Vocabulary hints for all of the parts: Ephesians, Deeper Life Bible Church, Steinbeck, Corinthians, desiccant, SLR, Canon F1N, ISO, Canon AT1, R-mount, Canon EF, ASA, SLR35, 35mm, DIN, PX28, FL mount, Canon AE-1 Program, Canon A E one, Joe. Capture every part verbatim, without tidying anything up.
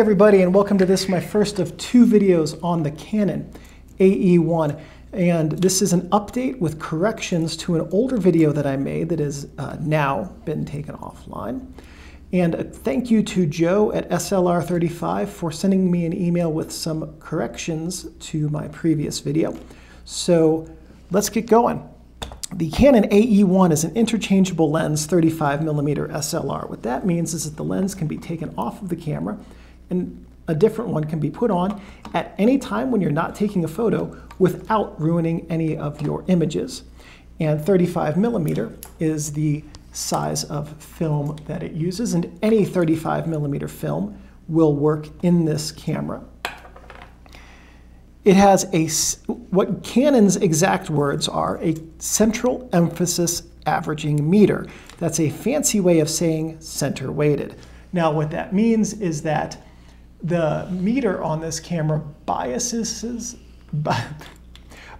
Hey everybody, and welcome to this, my first of two videos on the Canon A E one, and this is an update with corrections to an older video that I made that has uh, now been taken offline. And a thank you to Joe at S L R thirty-five for sending me an email with some corrections to my previous video. So let's get going. The Canon A E one is an interchangeable lens thirty-five millimeter S L R. What that means is that the lens can be taken off of the camera and a different one can be put on at any time when you're not taking a photo without ruining any of your images. And thirty-five millimeter is the size of film that it uses, and any thirty-five millimeter film will work in this camera. It has a, what Canon's exact words are, a central emphasis averaging meter. That's a fancy way of saying center weighted. Now what that means is that the meter on this camera biases,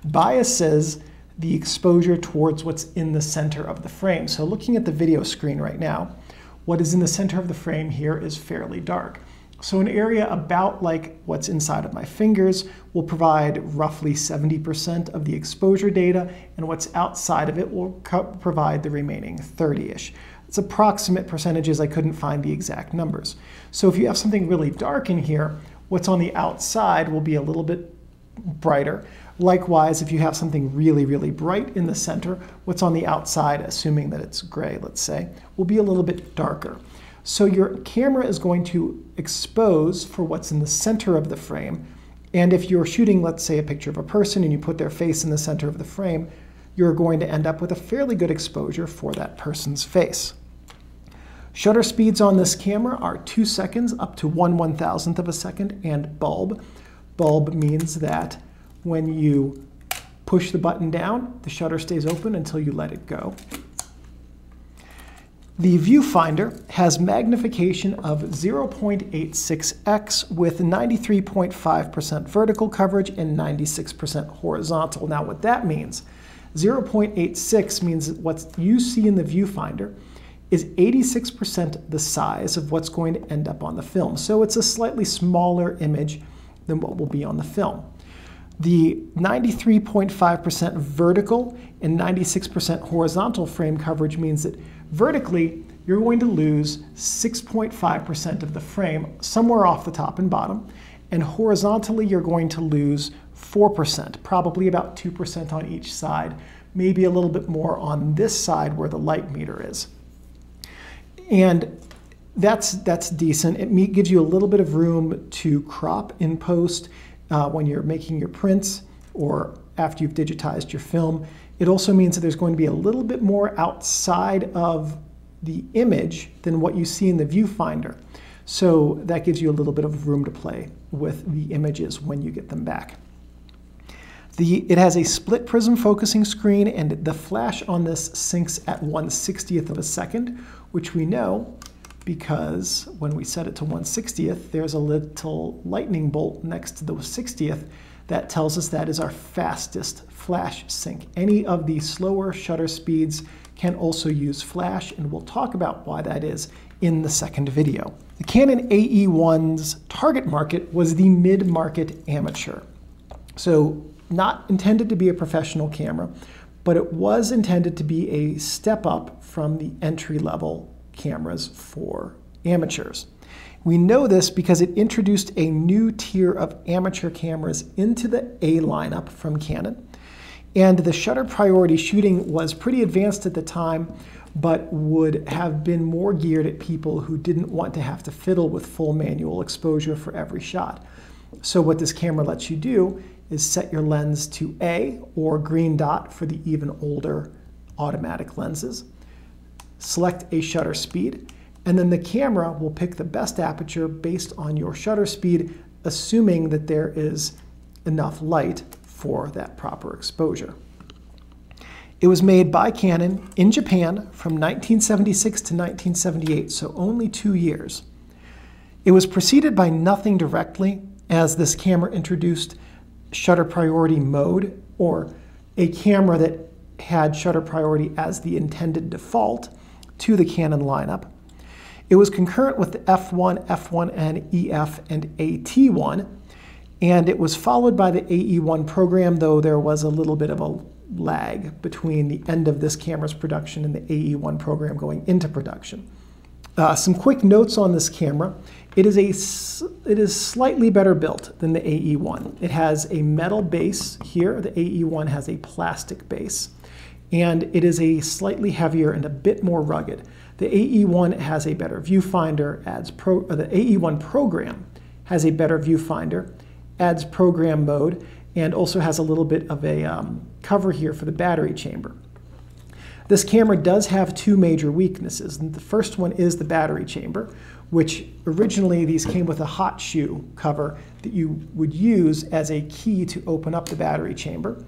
biases the exposure towards what's in the center of the frame. So looking at the video screen right now, what is in the center of the frame here is fairly dark. So an area about like what's inside of my fingers will provide roughly seventy percent of the exposure data, and what's outside of it will provide the remaining thirty-ish. It's approximate percentages, I couldn't find the exact numbers. So if you have something really dark in here, what's on the outside will be a little bit brighter. Likewise, if you have something really, really bright in the center, what's on the outside, assuming that it's gray, let's say, will be a little bit darker. So your camera is going to expose for what's in the center of the frame. And if you're shooting, let's say, a picture of a person and you put their face in the center of the frame, you're going to end up with a fairly good exposure for that person's face. Shutter speeds on this camera are two seconds up to one one thousandth of a second, and bulb. Bulb means that when you push the button down, the shutter stays open until you let it go. The viewfinder has magnification of zero point eight six x with ninety-three point five percent vertical coverage and ninety-six percent horizontal. Now what that means, zero point eight six means what you see in the viewfinder is eighty-six percent the size of what's going to end up on the film. So it's a slightly smaller image than what will be on the film. The ninety-three point five percent vertical and ninety-six percent horizontal frame coverage means that vertically, you're going to lose six point five percent of the frame somewhere off the top and bottom, and horizontally, you're going to lose four percent, probably about two percent on each side, maybe a little bit more on this side where the light meter is. And that's, that's decent. It gives you a little bit of room to crop in post uh, when you're making your prints or after you've digitized your film. It also means that there's going to be a little bit more outside of the image than what you see in the viewfinder. So that gives you a little bit of room to play with the images when you get them back. The, it has a split prism focusing screen, and the flash on this syncs at one sixtieth of a second, which we know because when we set it to one sixtieth, there's a little lightning bolt next to the sixtieth that tells us that is our fastest flash sync. Any of the slower shutter speeds can also use flash, and we'll talk about why that is in the second video. The Canon A E one's target market was the mid-market amateur. So not intended to be a professional camera, but it was intended to be a step up from the entry-level cameras for amateurs. We know this because it introduced a new tier of amateur cameras into the A lineup from Canon. And the shutter priority shooting was pretty advanced at the time, but would have been more geared at people who didn't want to have to fiddle with full manual exposure for every shot. So what this camera lets you do is set your lens to A or green dot for the even older automatic lenses. Select a shutter speed, and then the camera will pick the best aperture based on your shutter speed, assuming that there is enough light for that proper exposure. It was made by Canon in Japan from nineteen seventy-six to nineteen seventy-eight, so only two years. It was preceded by nothing directly, as this camera introduced shutter priority mode, or a camera that had shutter priority as the intended default to the Canon lineup. It was concurrent with the F one, F one N, E F, and A T one, and it was followed by the A E one program, though there was a little bit of a lag between the end of this camera's production and the A E one program going into production. Uh, some quick notes on this camera. It is, a, it is slightly better built than the A E one. It has a metal base here. The A E one has a plastic base. And it is a slightly heavier and a bit more rugged. The A E one has a better viewfinder, adds pro, the A E one program has a better viewfinder, adds program mode, and also has a little bit of a um, cover here for the battery chamber. This camera does have two major weaknesses. And the first one is the battery chamber, which originally these came with a hot shoe cover that you would use as a key to open up the battery chamber.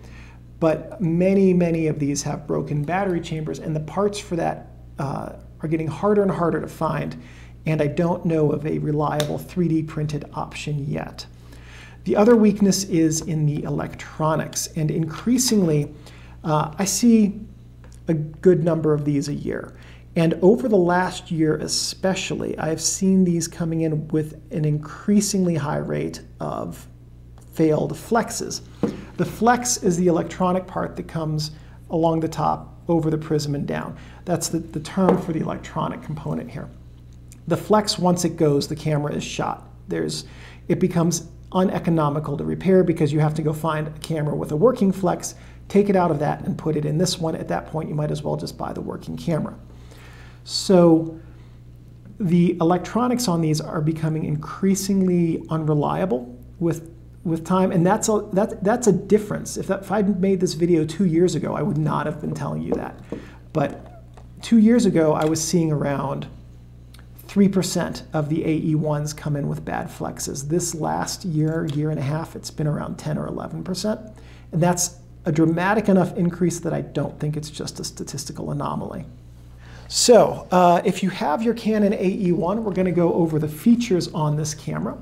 But many, many of these have broken battery chambers, and the parts for that uh, are getting harder and harder to find, and I don't know of a reliable three D printed option yet. The other weakness is in the electronics, and increasingly uh, I see a good number of these a year. And over the last year especially, I've seen these coming in with an increasingly high rate of failed flexes. The flex is the electronic part that comes along the top, over the prism and down. That's the, the term for the electronic component here. The flex, once it goes, the camera is shot. There's, it becomes uneconomical to repair because you have to go find a camera with a working flex, take it out of that and put it in this one. At that point, you might as well just buy the working camera. So the electronics on these are becoming increasingly unreliable with, with time, and that's a, that, that's a difference. If, that, if I'd made this video two years ago, I would not have been telling you that. But two years ago, I was seeing around three percent of the A E ones come in with bad flexes. This last year, year and a half, it's been around ten or eleven percent, and that's a dramatic enough increase that I don't think it's just a statistical anomaly. So uh, if you have your Canon A E one, we're going to go over the features on this camera,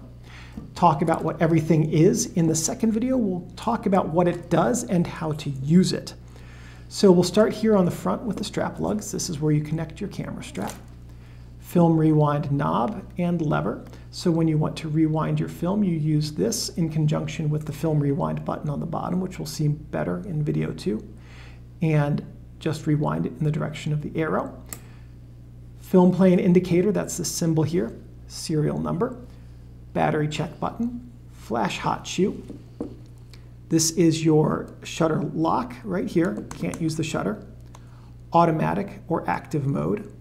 talk about what everything is. In the second video, we'll talk about what it does and how to use it. So we'll start here on the front with the strap lugs. This is where you connect your camera strap, film rewind knob, and lever. So when you want to rewind your film, you use this in conjunction with the film rewind button on the bottom, which we'll see better in video two. And just rewind it in the direction of the arrow. Film plane indicator, that's the symbol here, serial number, battery check button, flash hot shoe. This is your shutter lock right here, can't use the shutter, automatic or active mode,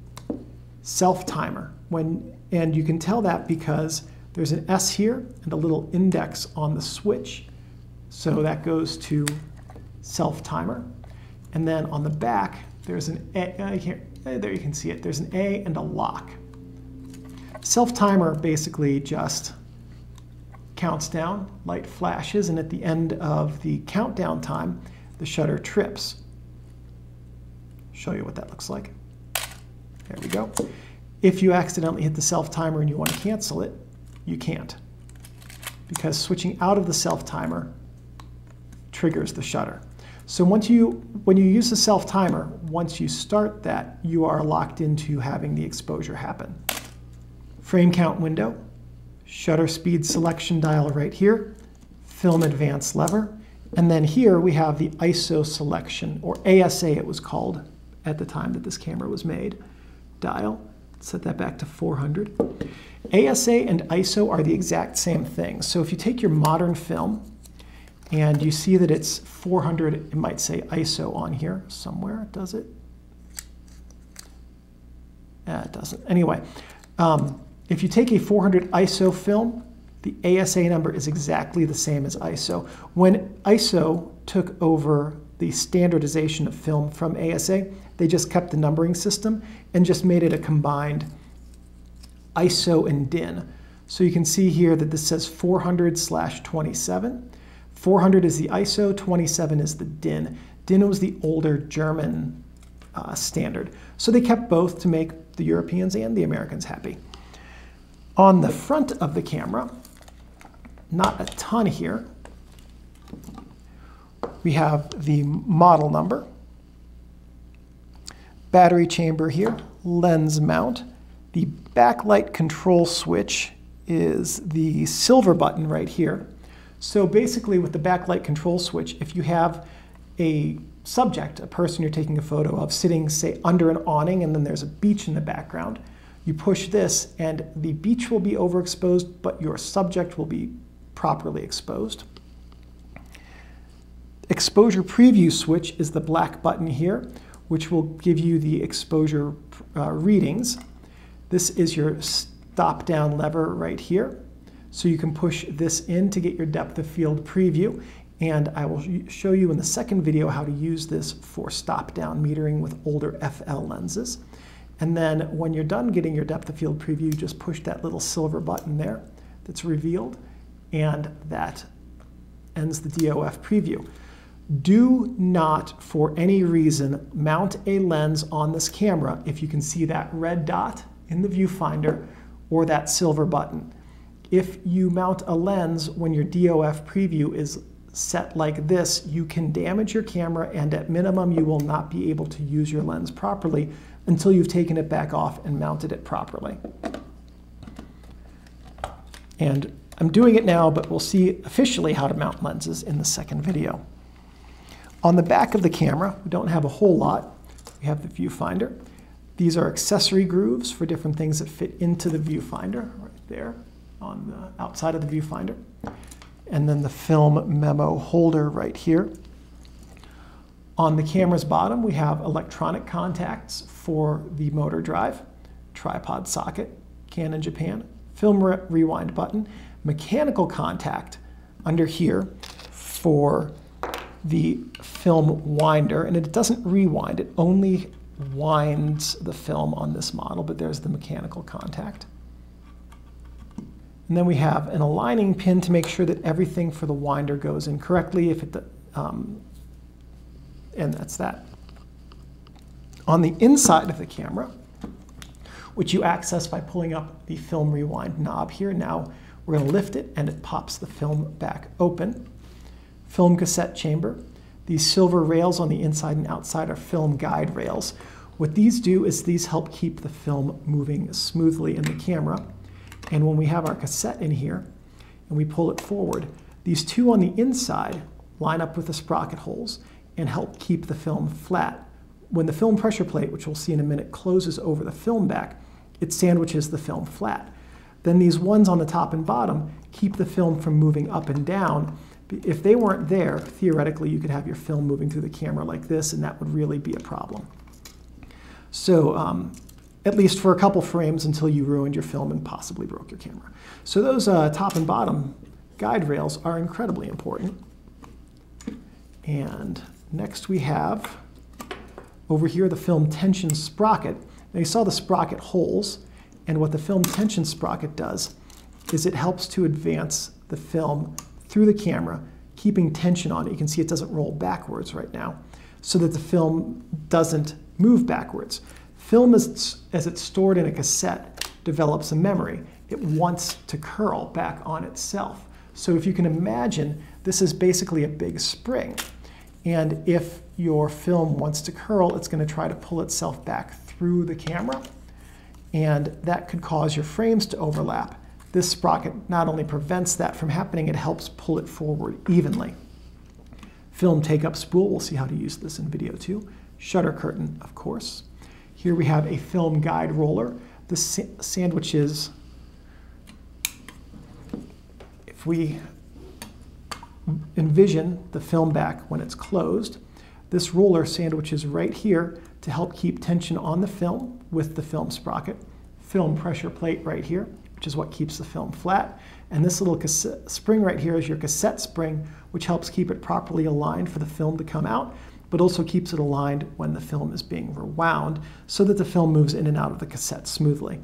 self-timer, when, and you can tell that because there's an S here and a little index on the switch, so that goes to self-timer. And then on the back, there's an A, I can't, there you can see it, there's an A and a lock. Self-timer basically just counts down, light flashes, and at the end of the countdown time, the shutter trips. Show you what that looks like. There we go. If you accidentally hit the self-timer and you want to cancel it, you can't, because switching out of the self-timer triggers the shutter. So once you, when you use the self-timer, once you start that, you are locked into having the exposure happen. Frame count window, shutter speed selection dial right here, film advance lever, and then here we have the I S O selection, or A S A it was called at the time that this camera was made, dial. Set that back to four hundred. A S A and I S O are the exact same thing. So if you take your modern film and you see that it's four hundred, it might say I S O on here somewhere. Does it? Eh, it doesn't. Anyway, um, if you take a four hundred I S O film, the A S A number is exactly the same as I S O. When I S O took over the standardization of film from A S A, they just kept the numbering system and just made it a combined I S O and D I N. So you can see here that this says four hundred slash twenty-seven. four hundred is the I S O, twenty-seven is the D I N. D I N was the older German uh, standard. So they kept both to make the Europeans and the Americans happy. On the front of the camera, not a ton here. We have the model number, battery chamber here, lens mount, the backlight control switch is the silver button right here. So basically with the backlight control switch, if you have a subject, a person you're taking a photo of, sitting, say, under an awning, and then there's a beach in the background, you push this and the beach will be overexposed, but your subject will be properly exposed. Exposure preview switch is the black button here, which will give you the exposure uh, readings. This is your stop down lever right here. So you can push this in to get your depth of field preview. And I will show you in the second video how to use this for stop down metering with older F L lenses. And then when you're done getting your depth of field preview, just push that little silver button there that's revealed, and that ends the D O F preview. Do not, for any reason, mount a lens on this camera if you can see that red dot in the viewfinder or that silver button. If you mount a lens when your D O F preview is set like this, you can damage your camera, and at minimum you will not be able to use your lens properly until you've taken it back off and mounted it properly. And I'm doing it now, but we'll see officially how to mount lenses in the second video. On the back of the camera, we don't have a whole lot. We have the viewfinder. These are accessory grooves for different things that fit into the viewfinder right there on the outside of the viewfinder. And then the film memo holder right here. On the camera's bottom, we have electronic contacts for the motor drive, tripod socket, Canon Japan, film re rewind button, mechanical contact under here for the film winder, and it doesn't rewind, it only winds the film on this model, but there's the mechanical contact. And then we have an aligning pin to make sure that everything for the winder goes in correctly, if it, um, and that's that. On the inside of the camera, which you access by pulling up the film rewind knob here, now we're going to lift it and it pops the film back open. Film cassette chamber. These silver rails on the inside and outside are film guide rails. What these do is these help keep the film moving smoothly in the camera. And when we have our cassette in here and we pull it forward, these two on the inside line up with the sprocket holes and help keep the film flat. When the film pressure plate, which we'll see in a minute, closes over the film back, it sandwiches the film flat. Then these ones on the top and bottom keep the film from moving up and down. If they weren't there, theoretically, you could have your film moving through the camera like this, and that would really be a problem. So, um, at least for a couple frames until you ruined your film and possibly broke your camera. So those uh, top and bottom guide rails are incredibly important. And next we have over here the film tension sprocket. Now you saw the sprocket holes, and what the film tension sprocket does is it helps to advance the film through the camera, keeping tension on it. You can see it doesn't roll backwards right now, so that the film doesn't move backwards. Film, as it's stored in a cassette, develops a memory. It wants to curl back on itself. So if you can imagine, this is basically a big spring. And if your film wants to curl, it's going to try to pull itself back through the camera. And that could cause your frames to overlap. This sprocket not only prevents that from happening, it helps pull it forward evenly. Film take-up spool, we'll see how to use this in video two. Shutter curtain, of course. Here we have a film guide roller. This sandwiches, if we envision the film back when it's closed, this roller sandwiches right here to help keep tension on the film with the film sprocket. Film pressure plate right here, which is what keeps the film flat. And this little cassette spring right here is your cassette spring, which helps keep it properly aligned for the film to come out, but also keeps it aligned when the film is being rewound so that the film moves in and out of the cassette smoothly.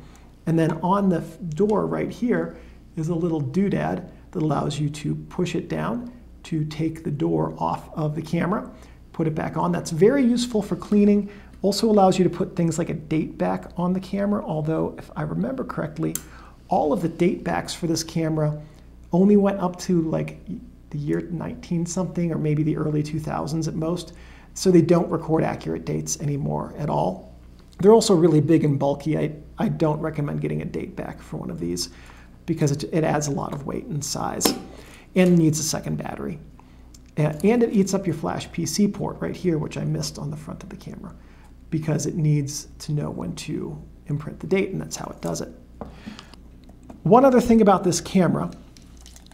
And then on the door right here is a little doodad that allows you to push it down to take the door off of the camera, put it back on. That's very useful for cleaning. Also allows you to put things like a date back on the camera, although if I remember correctly, all of the date backs for this camera only went up to like the year nineteen something or maybe the early two thousands at most. So they don't record accurate dates anymore at all. They're also really big and bulky. I I don't recommend getting a date back for one of these because it, it adds a lot of weight and size and needs a second battery. And it eats up your flash P C port right here, which I missed on the front of the camera because it needs to know when to imprint the date, and that's how it does it. One other thing about this camera,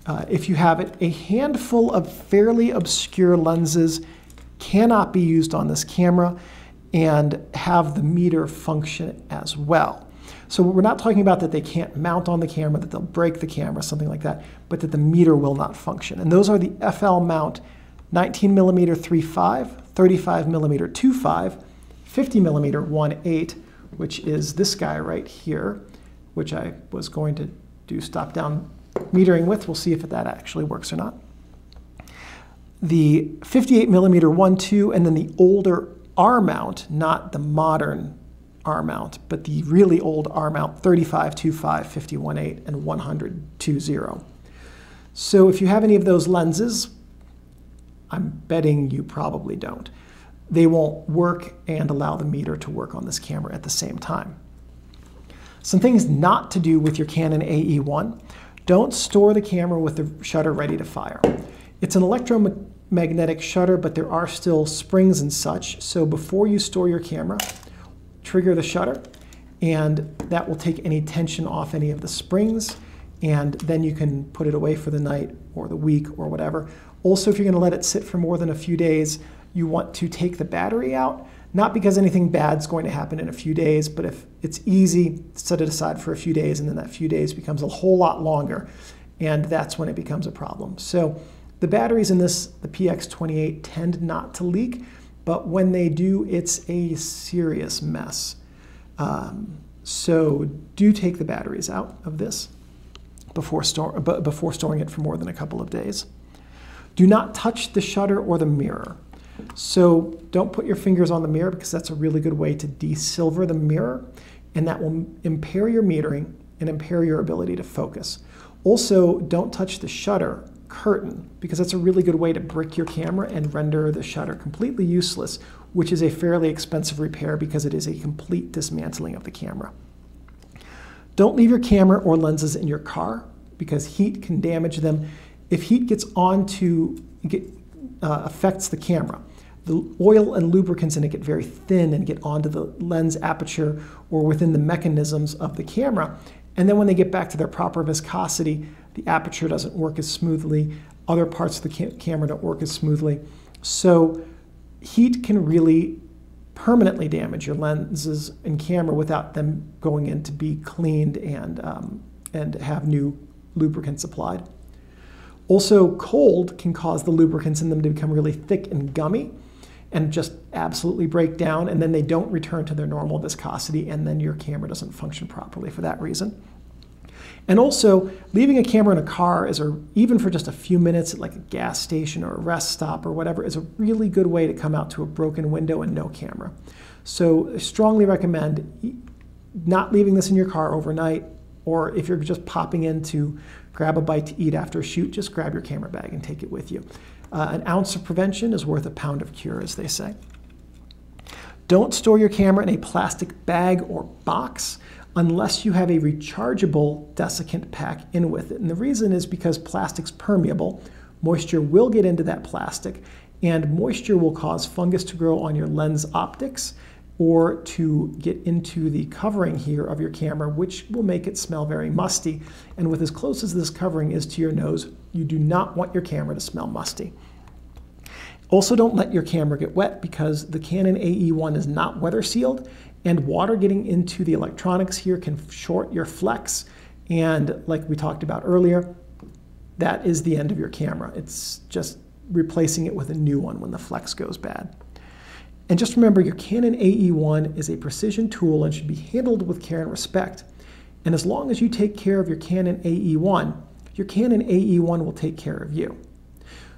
uh, if you have it, a handful of fairly obscure lenses cannot be used on this camera and have the meter function as well. So we're not talking about that they can't mount on the camera, that they'll break the camera, something like that, but that the meter will not function. And those are the F L mount nineteen millimeter three point five, thirty-five millimeter two point five, fifty millimeter one point eight, which is this guy right here, which I was going to do stop down metering with. We'll see if that actually works or not. The fifty-eight millimeter one point two, and then the older R-mount, not the modern R-mount, but the really old R-mount thirty-five, two point five, fifty, one point eight, and one hundred, two point zero. So if you have any of those lenses, I'm betting you probably don't. They won't work and allow the meter to work on this camera at the same time. Some things not to do with your Canon A E one. Don't store the camera with the shutter ready to fire. It's an electromagnetic shutter, but there are still springs and such, so before you store your camera, trigger the shutter, and that will take any tension off any of the springs, and then you can put it away for the night or the week or whatever. Also, if you're going to let it sit for more than a few days, you want to take the battery out, not because anything bad's going to happen in a few days, but if it's easy, set it aside for a few days, and then that few days becomes a whole lot longer, and that's when it becomes a problem. So the batteries in this, the P X twenty-eight, tend not to leak, but when they do, it's a serious mess. Um, so do take the batteries out of this before, store, before storing it for more than a couple of days. Do not touch the shutter or the mirror. So don't put your fingers on the mirror, because that's a really good way to desilver the mirror, and that will impair your metering and impair your ability to focus. Also, don't touch the shutter curtain, because that's a really good way to brick your camera and render the shutter completely useless, which is a fairly expensive repair because it is a complete dismantling of the camera. Don't leave your camera or lenses in your car, because heat can damage them. If heat gets onto, get, uh, affects the camera, the oil and lubricants in it get very thin and get onto the lens aperture or within the mechanisms of the camera, and then when they get back to their proper viscosity, the aperture doesn't work as smoothly, other parts of the ca camera don't work as smoothly. So heat can really permanently damage your lenses and camera without them going in to be cleaned and, um, and have new lubricants applied. Also, cold can cause the lubricants in them to become really thick and gummy and just absolutely break down, and then they don't return to their normal viscosity, and then your camera doesn't function properly for that reason. And also, leaving a camera in a car, is a, even for just a few minutes at like a gas station or a rest stop or whatever, is a really good way to come out to a broken window and no camera. So I strongly recommend not leaving this in your car overnight, or if you're just popping in to grab a bite to eat after a shoot, just grab your camera bag and take it with you. Uh, an ounce of prevention is worth a pound of cure, as they say. Don't store your camera in a plastic bag or box unless you have a rechargeable desiccant pack in with it. And the reason is because plastic's permeable. Moisture will get into that plastic, and moisture will cause fungus to grow on your lens optics or to get into the covering here of your camera, which will make it smell very musty. And with as close as this covering is to your nose, you do not want your camera to smell musty. Also, don't let your camera get wet, because the Canon A E one is not weather sealed, and water getting into the electronics here can short your flex, and like we talked about earlier, that is the end of your camera. It's just replacing it with a new one when the flex goes bad. And just remember, your Canon A E one is a precision tool and should be handled with care and respect. And as long as you take care of your Canon A E one, your Canon A E one will take care of you.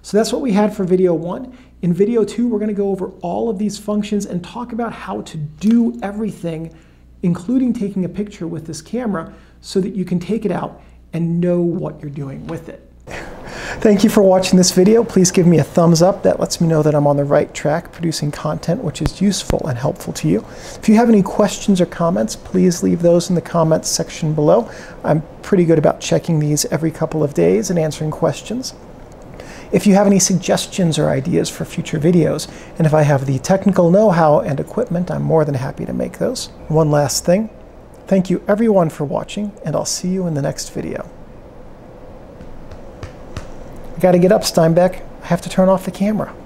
So that's what we had for video one. In video two, we're going to go over all of these functions and talk about how to do everything, including taking a picture with this camera, so that you can take it out and know what you're doing with it. Thank you for watching this video. Please give me a thumbs up. That lets me know that I'm on the right track producing content which is useful and helpful to you. If you have any questions or comments, please leave those in the comments section below. I'm pretty good about checking these every couple of days and answering questions. If you have any suggestions or ideas for future videos, and if I have the technical know-how and equipment, I'm more than happy to make those. One last thing, thank you everyone for watching, and I'll see you in the next video. I gotta get up, Steinbeck. I have to turn off the camera.